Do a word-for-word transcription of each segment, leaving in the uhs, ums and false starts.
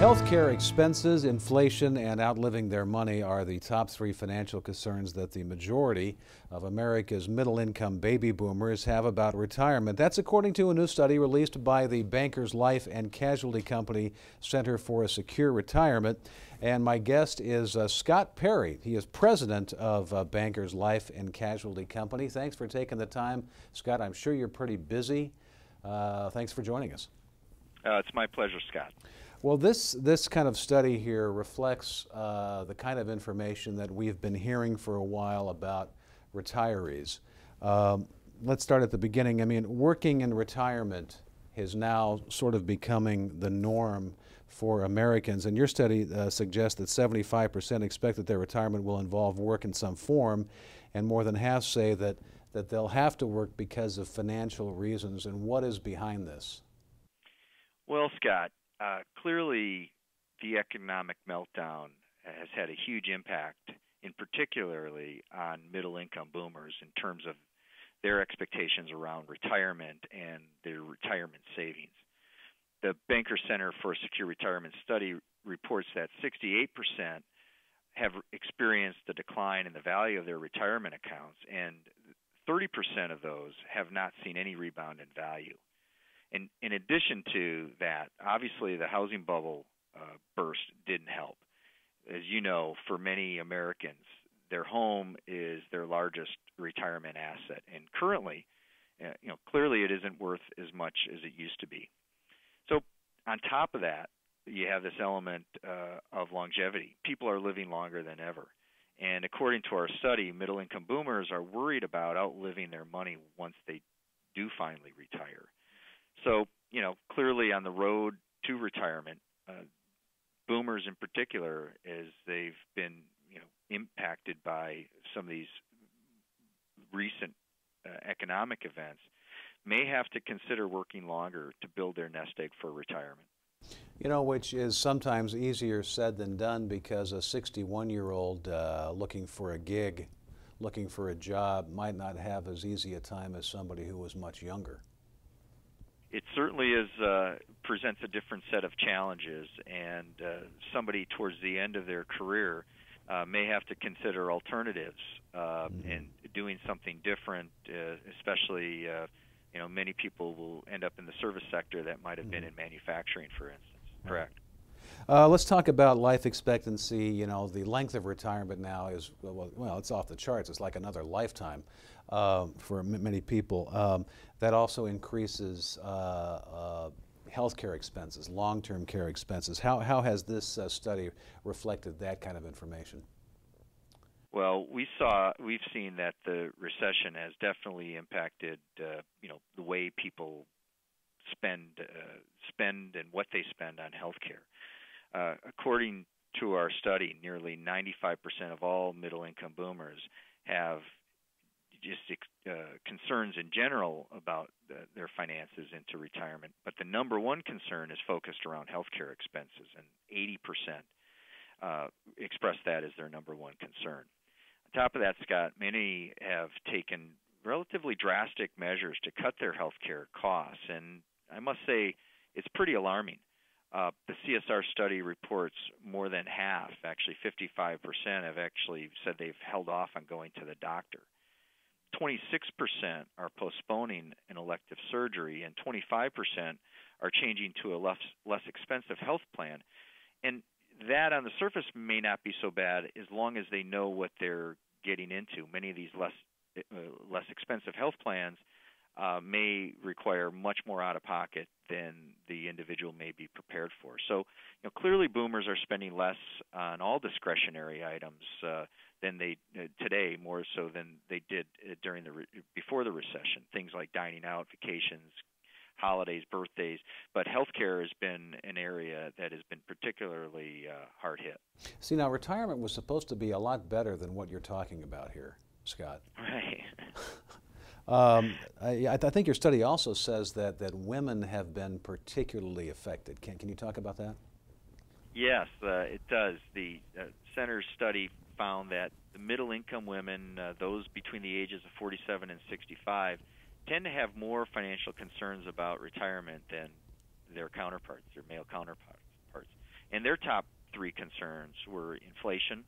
Healthcare expenses, inflation, and outliving their money are the top three financial concerns that the majority of America's middle-income baby boomers have about retirement. That's according to a new study released by the Bankers Life and Casualty Company Center for a Secure Retirement. And my guest is uh, Scott Perry. He is president of uh, Bankers Life and Casualty Company. Thanks for taking the time, Scott. I'm sure you're pretty busy. Uh, thanks for joining us. Uh, it's my pleasure, Scott. Well, this, this kind of study here reflects uh, the kind of information that we've been hearing for a while about retirees. Um, let's start at the beginning. I mean, working in retirement is now sort of becoming the norm for Americans. And your study uh, suggests that seventy-five percent expect that their retirement will involve work in some form, and more than half say that, that they'll have to work because of financial reasons. And what is behind this? Well, Scott, Uh, clearly, the economic meltdown has had a huge impact, in particularly on middle-income boomers in terms of their expectations around retirement and their retirement savings. The Bankers Center for a Secure Retirement study reports that sixty-eight percent have experienced a decline in the value of their retirement accounts, and thirty percent of those have not seen any rebound in value. And in addition to that, obviously the housing bubble uh, burst didn't help. As you know, for many Americans, their home is their largest retirement asset, and currently, uh, you know, clearly it isn't worth as much as it used to be. So on top of that, you have this element uh, of longevity. People are living longer than ever, and according to our study, middle-income boomers are worried about outliving their money once they do finally retire. So, you know, clearly on the road to retirement, uh, boomers in particular, as they've been, you know, impacted by some of these recent uh, economic events, may have to consider working longer to build their nest egg for retirement. You know, which is sometimes easier said than done, because a sixty-one-year-old uh, looking for a gig, looking for a job, might not have as easy a time as somebody who was much younger. It certainly is uh, presents a different set of challenges, and uh, somebody towards the end of their career uh, may have to consider alternatives uh, mm-hmm. and doing something different. Uh, especially, uh, you know, many people will end up in the service sector that might have mm-hmm. been in manufacturing, for instance. Correct. Uh, let's talk about life expectancy. You know, the length of retirement now is, well, well it's off the charts. It's like another lifetime uh, for m many people. Um, that also increases uh, uh, health care expenses, long-term care expenses. How, how has this uh, study reflected that kind of information? Well, we saw, we've seen that the recession has definitely impacted, uh, you know, the way people spend, uh, spend and what they spend on health care. Uh, according to our study, nearly ninety-five percent of all middle-income boomers have just ex uh, concerns in general about the, their finances into retirement. But the number one concern is focused around healthcare expenses, and eighty percess uh, express that as their number one concern. On top of that, Scott, many have taken relatively drastic measures to cut their healthcare costs, and I must say it's pretty alarming. Uh, the C S R study reports more than half, actually fifty-five percent, have actually said they've held off on going to the doctor. twenty-six percent are postponing an elective surgery, and twenty-five percent are changing to a less, less expensive health plan. And that on the surface may not be so bad as long as they know what they're getting into. Many of these less, uh, less expensive health plans Uh, may require much more out of pocket than the individual may be prepared for. So, you know, clearly boomers are spending less on all discretionary items uh, than they uh, today, more so than they did uh, during the re before the recession. Things like dining out, vacations, holidays, birthdays, but healthcare has been an area that has been particularly uh, hard hit. See, now retirement was supposed to be a lot better than what you're talking about here, Scott. Right. Um, I, I think your study also says that, that women have been particularly affected. Can, can you talk about that? Yes, uh, it does. The uh, center's study found that the middle-income women, uh, those between the ages of forty-seven and sixty-five, tend to have more financial concerns about retirement than their counterparts, their male counterparts. And their top three concerns were inflation,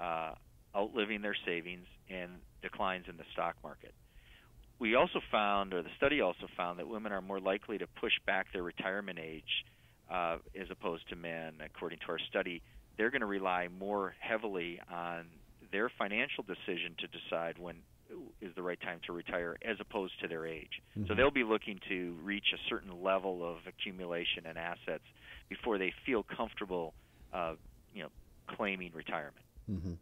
uh, outliving their savings, and declines in the stock market. We also found, or the study also found, that women are more likely to push back their retirement age uh, as opposed to men. According to our study, they're going to rely more heavily on their financial decision to decide when is the right time to retire as opposed to their age. Mm-hmm. So they'll be looking to reach a certain level of accumulation and assets before they feel comfortable uh, you know, claiming retirement. Mm-hmm.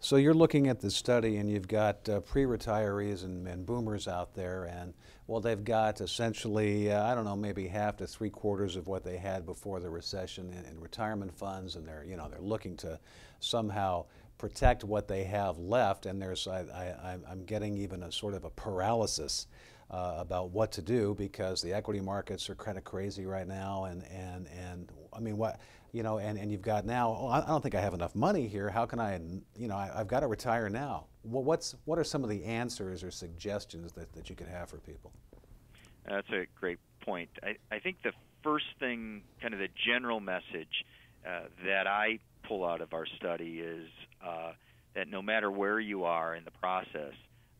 So you're looking at this study, and you've got uh, pre-retirees and, and boomers out there, and well, they've got essentially, uh, I don't know, maybe half to three quarters of what they had before the recession in, in retirement funds, and they're, you know, they're looking to somehow protect what they have left. And there's, I, I, I'm getting even a sort of a paralysis uh, about what to do, because the equity markets are kind of crazy right now, and and and I mean, what. You know, and, and you've got now, oh, I don't think I have enough money here. How can I, you know, I, I've got to retire now. Well, what's, what are some of the answers or suggestions that, that you could have for people? That's a great point. I, I think the first thing, kind of the general message uh, that I pull out of our study is uh, that no matter where you are in the process,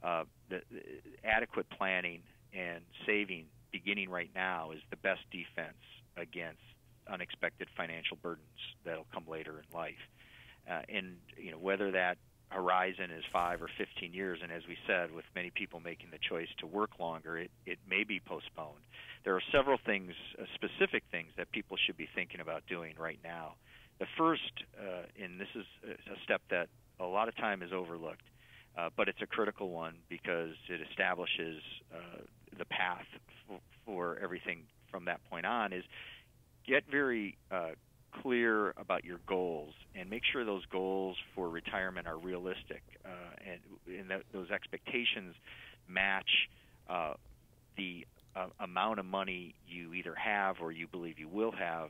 uh, the, the adequate planning and saving beginning right now is the best defense against unexpected financial burdens that'll come later in life. Uh, and you know, whether that horizon is five or fifteen years, and as we said, with many people making the choice to work longer, it, it may be postponed. There are several things, uh, specific things that people should be thinking about doing right now. The first, uh, and this is a step that a lot of time is overlooked, uh, but it's a critical one because it establishes uh, the path f for everything from that point on, is get very uh, clear about your goals, and make sure those goals for retirement are realistic, uh, and, and that those expectations match uh, the uh, amount of money you either have or you believe you will have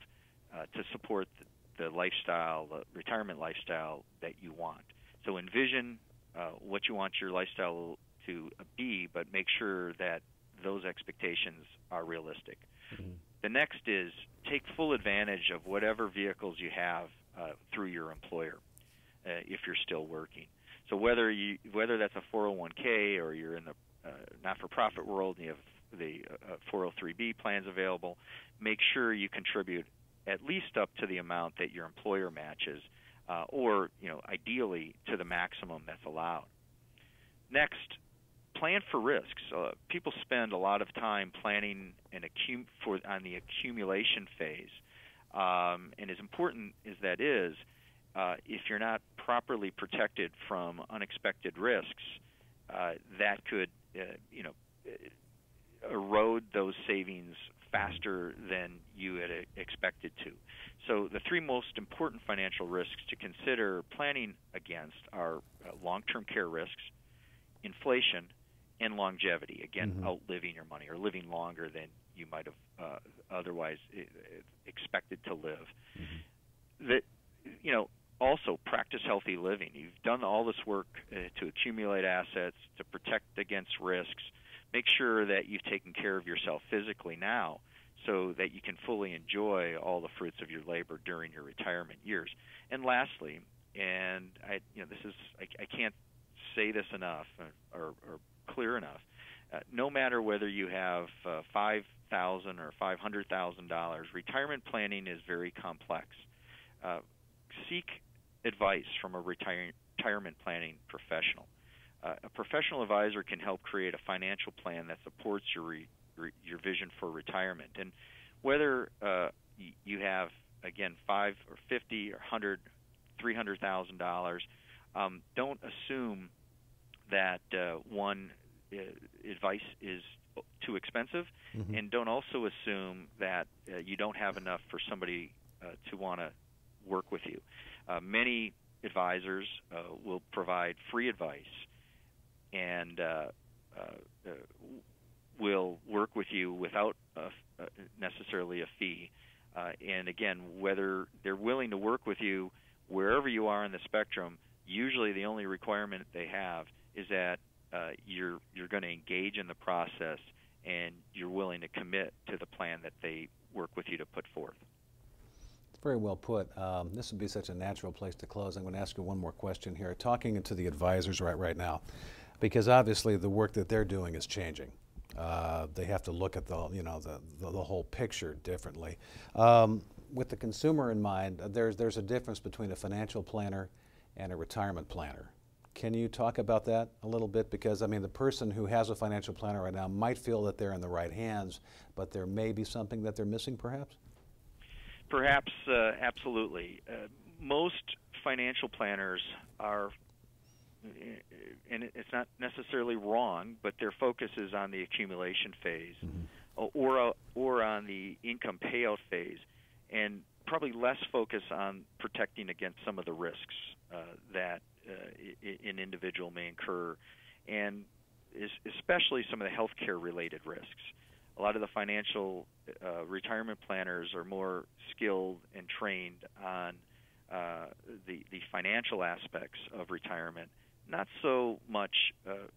uh, to support the, the lifestyle, the retirement lifestyle that you want. So envision uh, what you want your lifestyle to be, but make sure that those expectations are realistic. Mm-hmm. The next is take full advantage of whatever vehicles you have uh, through your employer uh, if you're still working. So whether you whether that's a four oh one K or you're in the uh, not-for-profit world and you have the uh, four oh three B plans available, make sure you contribute at least up to the amount that your employer matches, uh, or you know ideally to the maximum that's allowed. Next, plan for risks. Uh, people spend a lot of time planning and accum for on the accumulation phase, um, and as important as that is, uh, if you're not properly protected from unexpected risks, uh, that could, uh, you know, erode those savings faster than you had expected to. So the three most important financial risks to consider planning against are uh, long-term care risks, inflation, and longevity, again, mm-hmm. outliving your money or living longer than you might have uh, otherwise expected to live. Mm-hmm. That, you know, also practice healthy living. You've done all this work uh, to accumulate assets, to protect against risks. Make sure that you've taken care of yourself physically now so that you can fully enjoy all the fruits of your labor during your retirement years. And lastly, and I, you know, this is, I, I can't say this enough or, or, or clear enough, uh, no matter whether you have uh, five thousand dollars or five hundred thousand dollars, retirement planning is very complex. Uh, seek advice from a retire retirement planning professional. Uh, a professional advisor can help create a financial plan that supports your, re re your vision for retirement. And whether uh, you have, again, five or fifty or one hundred, three hundred thousand dollars, um, don't assume that uh, one uh, advice is too expensive, mm-hmm. and don't also assume that uh, you don't have enough for somebody uh, to want to work with you. Uh, many advisors uh, will provide free advice and uh, uh, uh, will work with you without a, uh, necessarily a fee. Uh, and again, whether they're willing to work with you wherever you are in the spectrum, usually the only requirement they have is that uh, you're you're going to engage in the process and you're willing to commit to the plan that they work with you to put forth. very well put. Um, this would be such a natural place to close. I'm going to ask you one more question here. Talking to the advisors right, right now, because obviously the work that they're doing is changing. Uh, they have to look at the, you know, the, the, the whole picture differently. Um, with the consumer in mind, there's, there's a difference between a financial planner and a retirement planner. Can you talk about that a little bit? Because I mean, the person who has a financial planner right now might feel that they're in the right hands, but there may be something that they're missing perhaps? Perhaps, uh, absolutely. Uh, most financial planners are, and it's not necessarily wrong, but their focus is on the accumulation phase, mm-hmm. or, or on the income payout phase, and probably less focus on protecting against some of the risks uh, that Uh, an individual may incur, and is especially some of the healthcare related risks. A lot of the financial uh, retirement planners are more skilled and trained on uh, the, the financial aspects of retirement, not so much uh,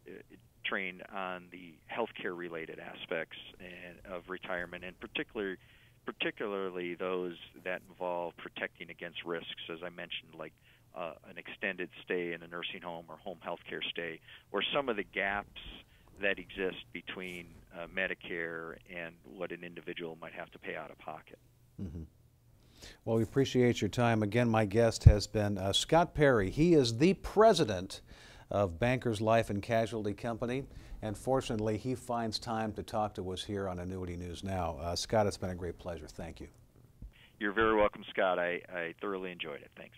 trained on the healthcare related aspects and, of retirement, and particularly, particularly those that involve protecting against risks, as I mentioned, like Uh, an extended stay in a nursing home or home health care stay, or some of the gaps that exist between uh, Medicare and what an individual might have to pay out of pocket. Mm-hmm. Well, we appreciate your time. Again, my guest has been uh, Scott Perry. He is the president of Bankers Life and Casualty Company, and fortunately, he finds time to talk to us here on Annuity News Now. Uh, Scott, it's been a great pleasure. Thank you. You're very welcome, Scott. I, I thoroughly enjoyed it. Thanks.